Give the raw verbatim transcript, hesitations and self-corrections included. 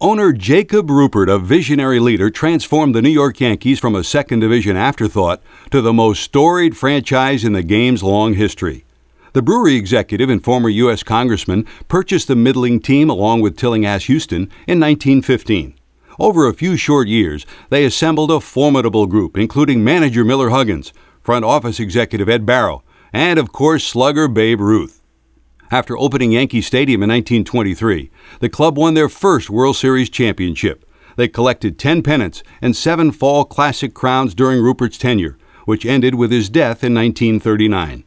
Owner Jacob Ruppert, a visionary leader, transformed the New York Yankees from a second division afterthought to the most storied franchise in the game's long history. The brewery executive and former U S congressman purchased the middling team along with Tillinghast Huston in nineteen fifteen. Over a few short years, they assembled a formidable group, including manager Miller Huggins, front office executive Ed Barrow, and, of course, slugger Babe Ruth. After opening Yankee Stadium in nineteen twenty-three, the club won their first World Series championship. They collected ten pennants and seven fall classic crowns during Ruppert's tenure, which ended with his death in nineteen thirty-nine.